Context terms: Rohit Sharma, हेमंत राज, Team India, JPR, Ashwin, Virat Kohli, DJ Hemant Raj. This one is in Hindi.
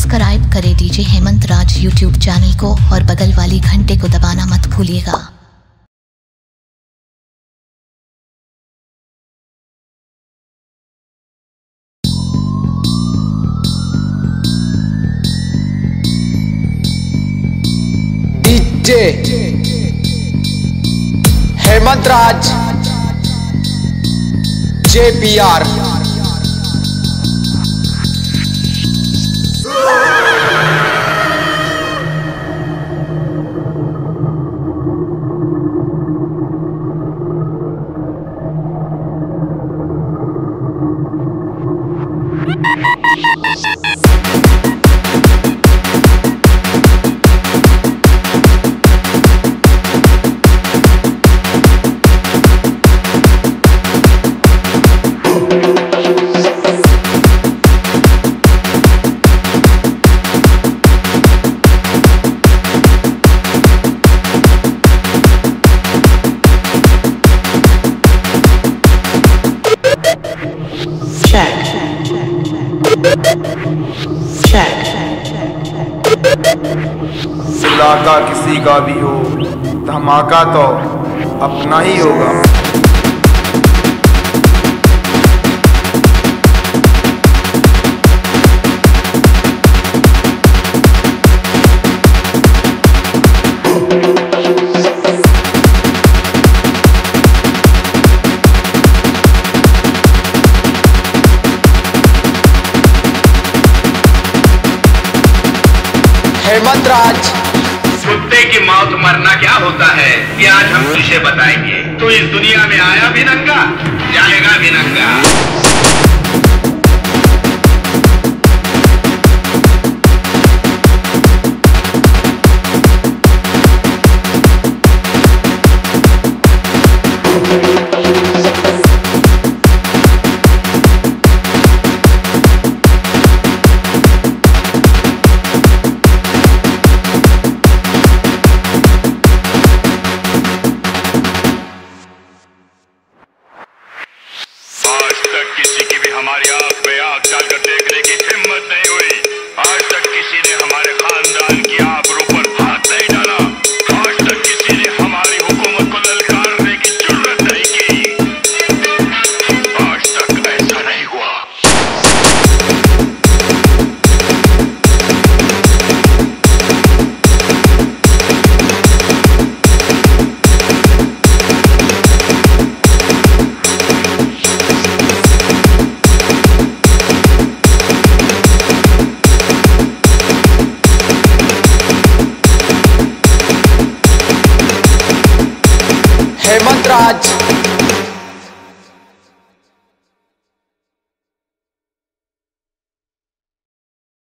सब्सक्राइब करें DJ हेमंत राज YouTube channel को और बगल वाली घंटे को दबाना मत भूलिएगा। हेमंत राज JPR इलाका किसी का भी हो, धमाका तो अपना ही होगा। हेमंत राज, कुत्ते की मौत मरना क्या होता है ये आज हम तुझे बताएंगे। तू इस दुनिया में आया भी नंगा, जाएगा भी नंगा। किसी की भी हमारी आंख में आंख डालकर देखने की हिम्मत नहीं हुई। आज तक किसी ने हमारे खानदान की आबरू पर हाथ नहीं डाला। आज तक किसी ने हमारी हुकूमत को ललकारने की जरूरत नहीं की। आज तक ऐसा नहीं हेमंत राज।